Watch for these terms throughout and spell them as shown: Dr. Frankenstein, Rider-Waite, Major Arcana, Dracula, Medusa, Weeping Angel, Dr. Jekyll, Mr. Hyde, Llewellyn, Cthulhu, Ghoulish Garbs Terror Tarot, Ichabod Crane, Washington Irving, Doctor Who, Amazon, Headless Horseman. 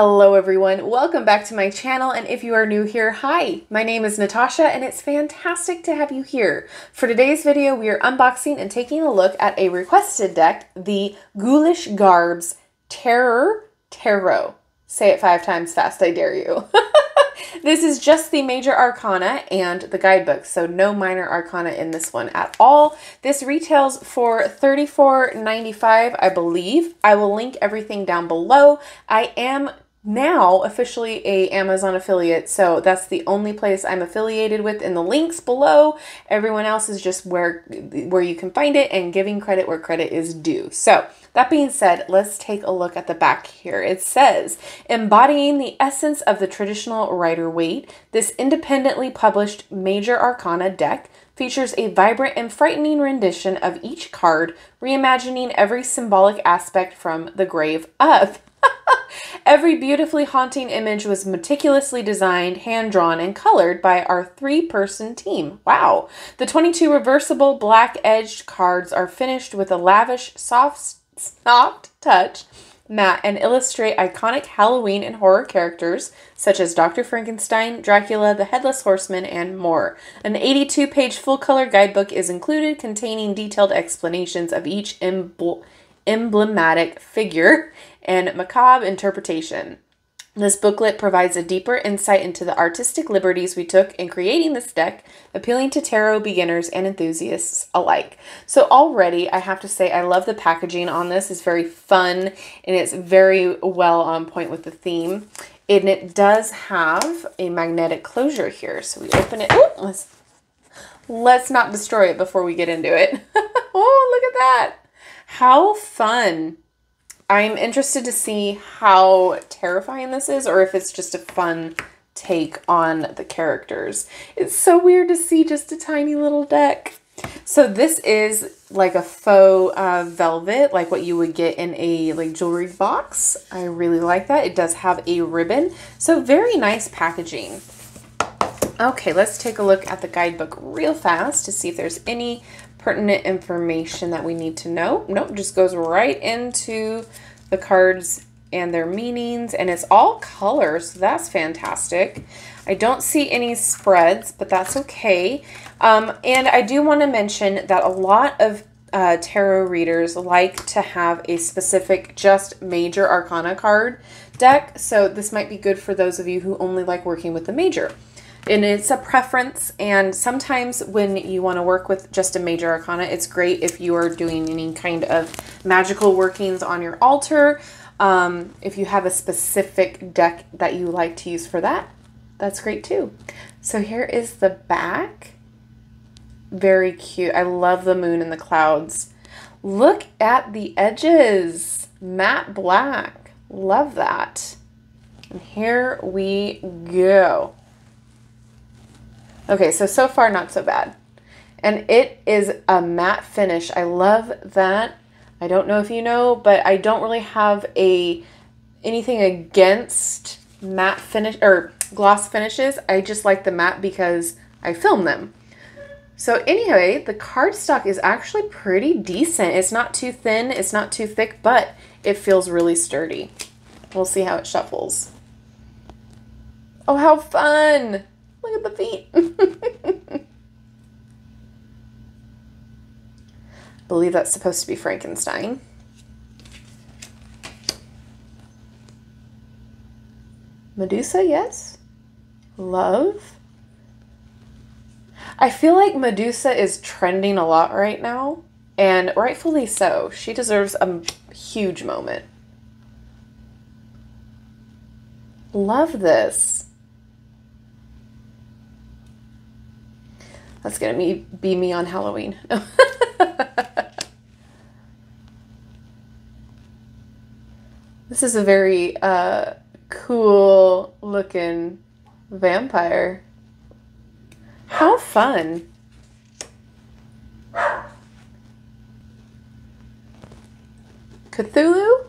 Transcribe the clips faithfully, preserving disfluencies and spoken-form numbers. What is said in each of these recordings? Hello everyone, welcome back to my channel, and if you are new here, hi! My name is Natasha and it's fantastic to have you here. For today's video, we are unboxing and taking a look at a requested deck, the Ghoulish Garbs Terror Tarot. Say it five times fast, I dare you. This is just the major arcana and the guidebook, so no minor arcana in this one at all. This retails for thirty-four ninety-five, I believe. I will link everything down below. I am now officially a Amazon affiliate, so that's the only place I'm affiliated with in the links below. Everyone else is just where where you can find it and giving credit where credit is due. So that being said, let's take a look at the back here. It says, embodying the essence of the traditional Rider-Waite, this independently published major arcana deck features a vibrant and frightening rendition of each card, reimagining every symbolic aspect from the grave up. Every beautifully haunting image was meticulously designed, hand-drawn, and colored by our three-person team. Wow. The twenty-two reversible black-edged cards are finished with a lavish, soft, soft touch matte and illustrate iconic Halloween and horror characters such as Doctor Frankenstein, Dracula, the Headless Horseman, and more. An eighty-two page full-color guidebook is included, containing detailed explanations of each emblem emblematic figure and macabre interpretation. This booklet provides a deeper insight into the artistic liberties we took in creating this deck, appealing to tarot beginners and enthusiasts alike. So already, I have to say, I love the packaging on this. It's very fun, and it's very well on point with the theme. And it does have a magnetic closure here. So we open it. Ooh, let's, let's not destroy it before we get into it. Oh, look at that. How fun. I'm interested to see how terrifying this is, or if it's just a fun take on the characters. It's so weird to see just a tiny little deck. So this is like a faux uh, velvet, like what you would get in a like jewelry box. I really like that. It does have a ribbon. So very nice packaging. Okay, let's take a look at the guidebook real fast to see if there's any pertinent information that we need to know. Nope, just goes right into the cards and their meanings, and it's all color, so that's fantastic. I don't see any spreads, but that's okay. Um, and I do want to mention that a lot of uh, tarot readers like to have a specific just major arcana card deck, so this might be good for those of you who only like working with the major. And it's a preference, and sometimes when you want to work with just a major arcana, it's great if you are doing any kind of magical workings on your altar. Um, if you have a specific deck that you like to use for that, that's great too. So here is the back. Very cute. I love the moon and the clouds. Look at the edges. Matte black. Love that. And here we go. Okay, so, so far, not so bad. And it is a matte finish. I love that. I don't know if you know, but I don't really have a anything against matte finish or gloss finishes. I just like the matte because I film them. So anyway, the cardstock is actually pretty decent. It's not too thin, it's not too thick, but it feels really sturdy. We'll see how it shuffles. Oh, how fun! Look at the feet. I believe that's supposed to be Frankenstein. Medusa, yes. Love. I feel like Medusa is trending a lot right now, and rightfully so. She deserves a huge moment. Love this. That's going to be, be me on Halloween. This is a very uh, cool looking vampire. How fun. Cthulhu?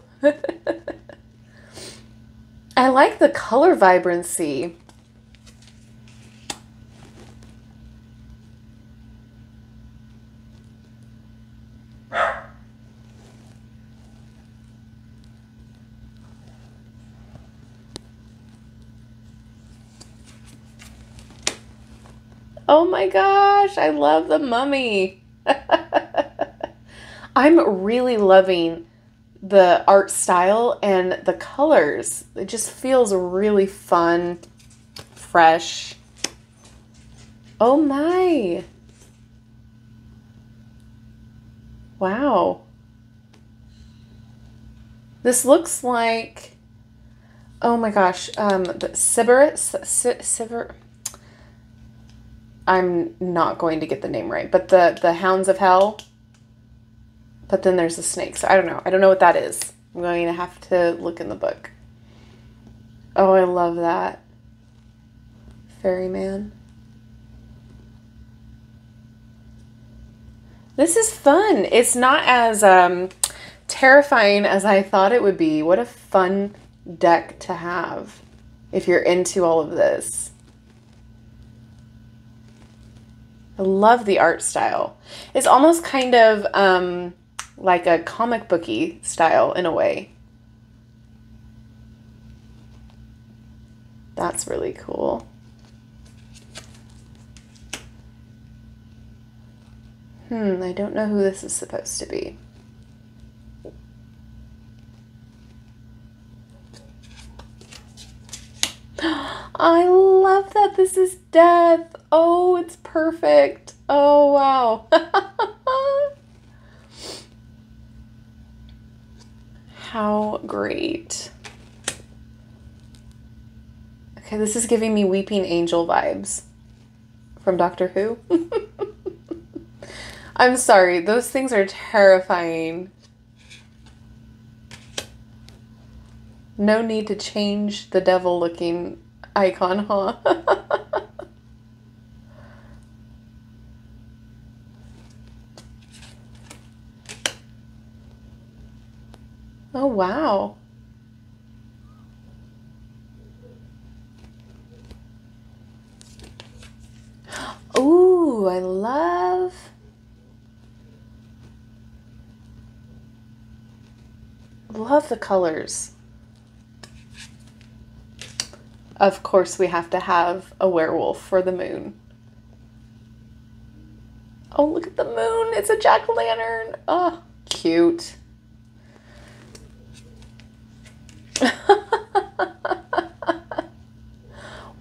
I like the color vibrancy. Oh my gosh, I love the mummy. I'm really loving the art style and the colors. It just feels really fun, fresh. Oh my. Wow. This looks like, oh my gosh, um, the Sybaris, Sybaris, I'm not going to get the name right, but the, the Hounds of Hell, but then there's the snake, so I don't know. I don't know what that is. I'm going to have to look in the book. Oh, I love that. Ferryman. This is fun. It's not as um, terrifying as I thought it would be. What a fun deck to have if you're into all of this. I love the art style. It's almost kind of um, like a comic booky style in a way. That's really cool. Hmm, I don't know who this is supposed to be. I love that this is death. Oh, it's perfect. Oh, wow. How great. Okay, this is giving me Weeping Angel vibes from Doctor Who. I'm sorry, those things are terrifying. No need to change the devil looking icon, huh? Oh, wow. Ooh, I love... Love the colors. Of course, we have to have a werewolf for the moon. Oh, look at the moon. It's a jack-o'-lantern. Oh, cute.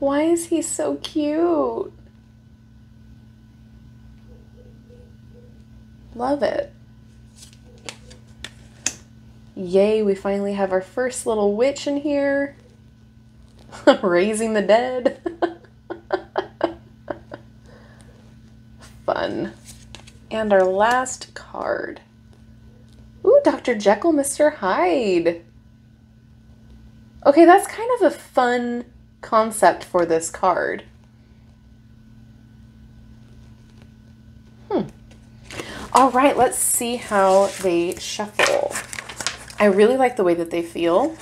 Why is he so cute? Love it. Yay, we finally have our first little witch in here. Raising the dead. Fun. And our last card. Ooh, Doctor Jekyll, Mister Hyde. Okay, that's kind of a fun concept for this card. Hmm. All right, let's see how they shuffle. I really like the way that they feel.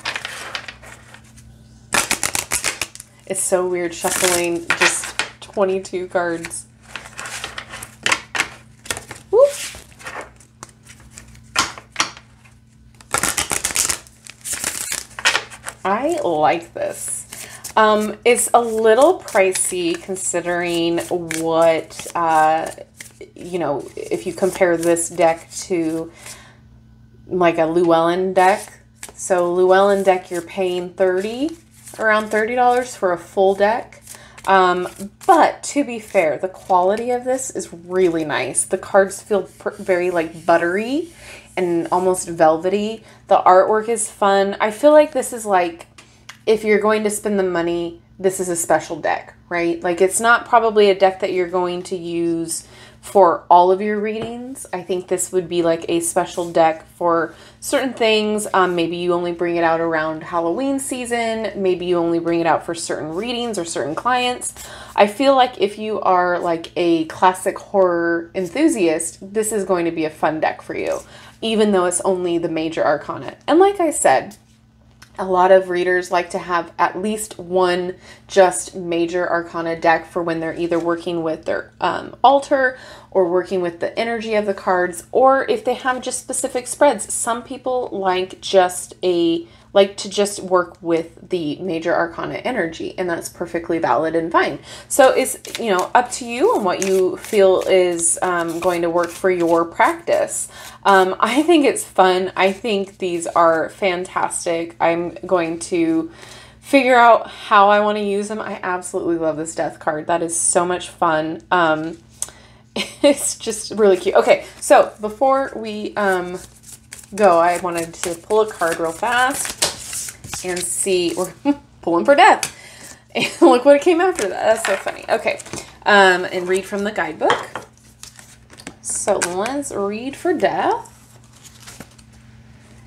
It's so weird shuffling just twenty-two cards. Whoop. I like this. Um, it's a little pricey considering what, uh, you know, if you compare this deck to like a Llewellyn deck. So Llewellyn deck, you're paying thirty, around thirty dollars for a full deck. Um, but to be fair, the quality of this is really nice. The cards feel very like buttery and almost velvety. The artwork is fun. I feel like this is like, if you're going to spend the money, this is a special deck, right? Like it's not probably a deck that you're going to use for all of your readings. I think this would be like a special deck for certain things. Um, maybe you only bring it out around Halloween season. Maybe you only bring it out for certain readings or certain clients. I feel like if you are like a classic horror enthusiast, this is going to be a fun deck for you, even though it's only the major arcana. And like I said, a lot of readers like to have at least one just major arcana deck for when they're either working with their um, altar or working with the energy of the cards, or if they have just specific spreads. Some people like just a like to just work with the major arcana energy, and that's perfectly valid and fine. So it's, you know, up to you and what you feel is um, going to work for your practice. Um, I think it's fun. I think these are fantastic. I'm going to figure out how I want to use them. I absolutely love this death card. That is so much fun. Um, it's just really cute. Okay, so before we um, go, I wanted to pull a card real fast and see. We're pulling for death. And look what came after that. That's so funny. Okay, um, and read from the guidebook. So let's read for death.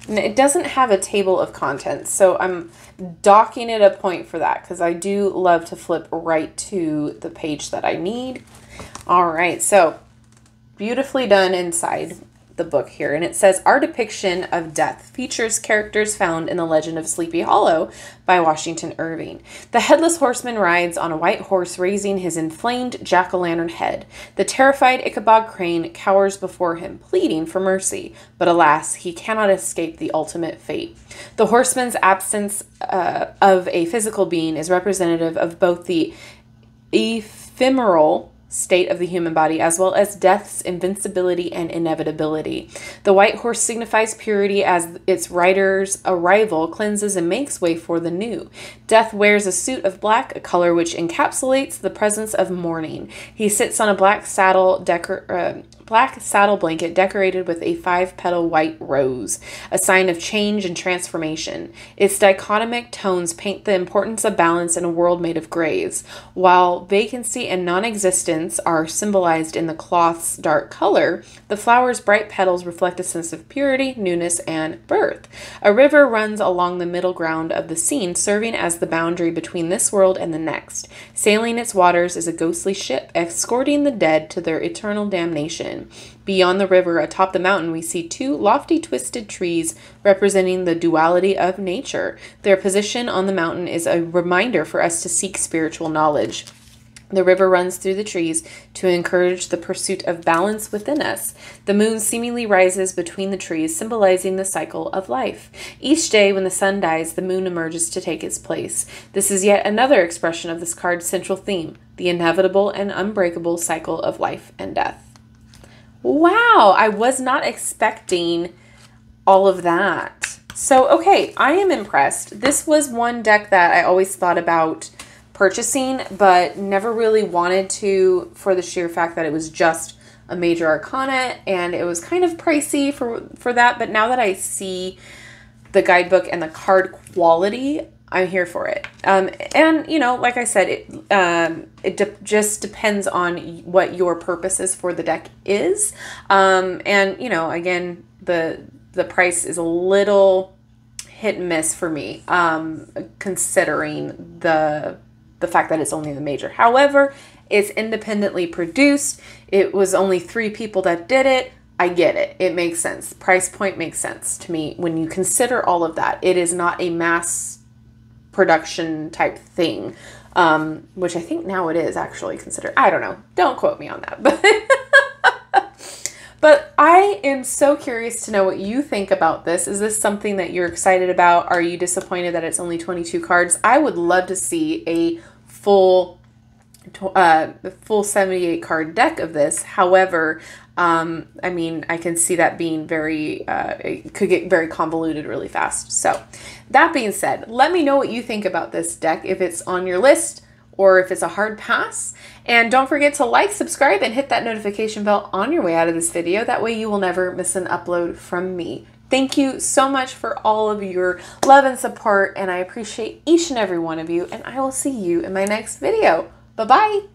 And it doesn't have a table of contents, so I'm docking it a point for that because I do love to flip right to the page that I need. All right, so beautifully done inside the book here, and it says our depiction of death features characters found in the Legend of Sleepy Hollow by Washington Irving. The Headless Horseman rides on a white horse, raising his inflamed jack-o'-lantern head. The terrified Ichabod Crane cowers before him, pleading for mercy, but alas, he cannot escape the ultimate fate. The horseman's absence uh, of a physical being is representative of both the ephemeral state of the human body, as well as death's invincibility and inevitability. The white horse signifies purity as its rider's arrival cleanses and makes way for the new. Death wears a suit of black, a color which encapsulates the presence of mourning. He sits on a black saddle decor uh, black saddle blanket decorated with a five-petal white rose, a sign of change and transformation. Its dichotomic tones paint the importance of balance in a world made of grays, while vacancy and non-existence are symbolized in the cloth's dark color. The flower's bright petals reflect a sense of purity, newness, and birth. A river runs along the middle ground of the scene, serving as the boundary between this world and the next. Sailing its waters is a ghostly ship, escorting the dead to their eternal damnation. Beyond the river, atop the mountain, we see two lofty twisted trees representing the duality of nature. Their position on the mountain is a reminder for us to seek spiritual knowledge. The river runs through the trees to encourage the pursuit of balance within us. The moon seemingly rises between the trees, symbolizing the cycle of life. Each day when the sun dies, the moon emerges to take its place. This is yet another expression of this card's central theme, the inevitable and unbreakable cycle of life and death. Wow, I was not expecting all of that. So, okay, I am impressed. This was one deck that I always thought about purchasing, but never really wanted to for the sheer fact that it was just a major arcana, and it was kind of pricey for, for that. But now that I see the guidebook and the card quality, I'm here for it. Um, and, you know, like I said, it, um, it de just depends on what your purposes for the deck is. Um, and, you know, again, the, the price is a little hit and miss for me, um, considering the, the fact that it's only the major. However, it's independently produced. It was only three people that did it. I get it. It makes sense. Price point makes sense to me. When you consider all of that, it is not a mass production type thing, um, which I think now it is actually considered. I don't know. Don't quote me on that. But, but I am so curious to know what you think about this. Is this something that you're excited about? Are you disappointed that it's only twenty-two cards? I would love to see a full, uh, full seventy-eight card deck of this. However, um, I mean, I can see that being very, uh, it could get very convoluted really fast. So that being said, let me know what you think about this deck, if it's on your list or if it's a hard pass. And don't forget to like, subscribe, and hit that notification bell on your way out of this video. That way you will never miss an upload from me. Thank you so much for all of your love and support, and I appreciate each and every one of you, and I will see you in my next video. Bye-bye.